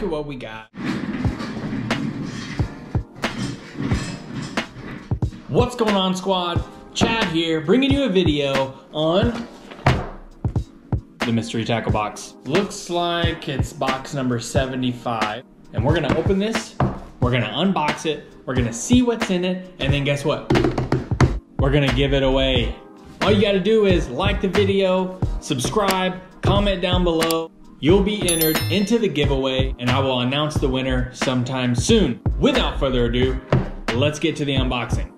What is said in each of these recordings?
look at what we got. What's going on, squad? Chad here, bringing you a video on the Mystery Tackle Box. Looks like it's box number 75. And we're gonna open this, we're gonna unbox it, we're gonna see what's in it, and then guess what? We're gonna give it away. All you gotta do is like the video, subscribe, comment down below. You'll be entered into the giveaway, and I will announce the winner sometime soon. Without further ado, let's get to the unboxing.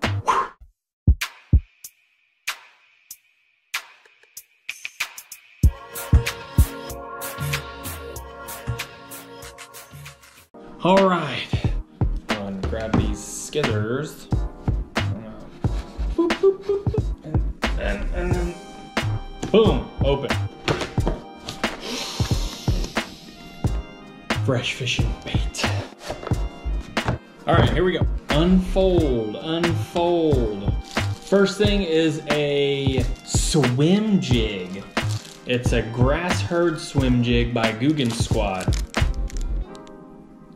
All right, I'm gonna grab these scissors. Boop, boop, boop, boop. And then, boom, open. Fresh fishing bait. All right, here we go. Unfold, unfold. First thing is a swim jig. It's a grass herd swim jig by Googan Squad.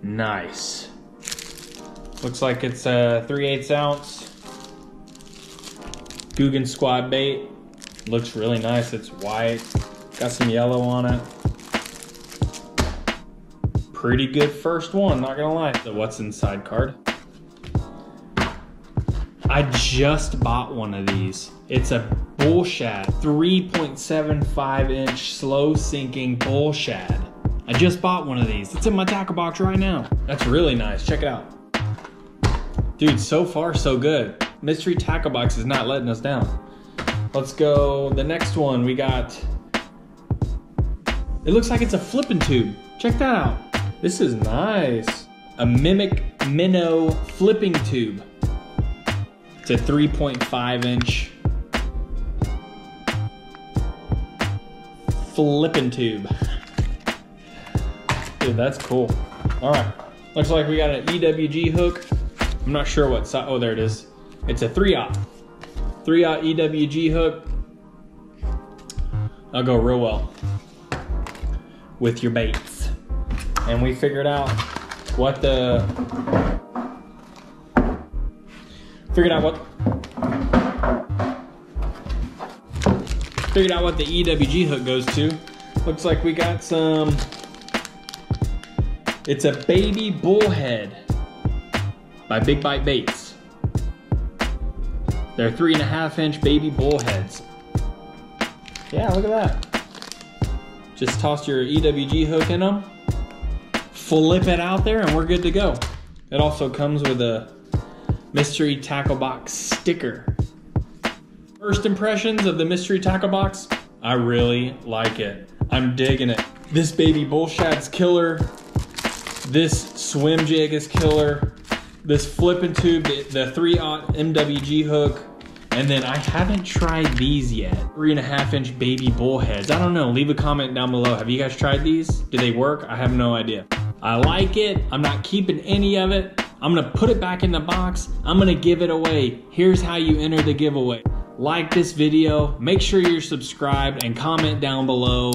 Nice. Looks like it's a 3/8 ounce Googan Squad bait. Looks really nice. It's white, got some yellow on it. Pretty good first one, not gonna lie. The what's inside card. I just bought one of these. It's a bull shad, 3.75 inch slow sinking bull shad. I just bought one of these. It's in my tackle box right now. That's really nice. Check it out. Dude, so far so good. Mystery Tackle Box is not letting us down. Let's go the next one. We got, it looks like it's a flipping tube. Check that out. This is nice. A Mimic Minnow flipping tube. It's a 3.5 inch flipping tube. Dude, that's cool. All right, looks like we got an EWG hook. I'm not sure what size, oh, there it is. It's a 3/0 EWG hook. I'll go real well with your baits. And we figured out what the, figured out what the EWG hook goes to. Looks like we got some, it's a baby bullhead by Big Bite Baits. They're 3.5 inch baby bullheads. Yeah, look at that. Just toss your EWG hook in them, flip it out there, and we're good to go. It also comes with a Mystery Tackle Box sticker. First impressions of the Mystery Tackle Box, I really like it. I'm digging it. This baby bull shad's killer. This swim jig is killer. This flipping tube, the 3/0 MWG hook. And then I haven't tried these yet. 3.5 inch baby bullheads. I don't know, leave a comment down below. Have you guys tried these? Do they work? I have no idea. I like it, I'm not keeping any of it. I'm gonna put it back in the box. I'm gonna give it away. Here's how you enter the giveaway. Like this video, make sure you're subscribed and comment down below.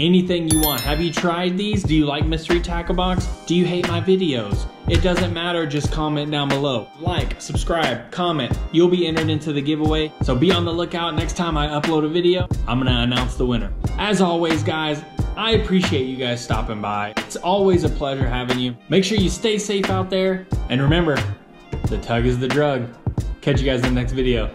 Anything you want. Have you tried these? Do you like Mystery Tackle Box? Do you hate my videos? It doesn't matter, just comment down below. Like, subscribe, comment. You'll be entered into the giveaway, so be on the lookout. Next time I upload a video, I'm gonna announce the winner. As always, guys, I appreciate you guys stopping by. It's always a pleasure having you. Make sure you stay safe out there, and remember, the tug is the drug. Catch you guys in the next video.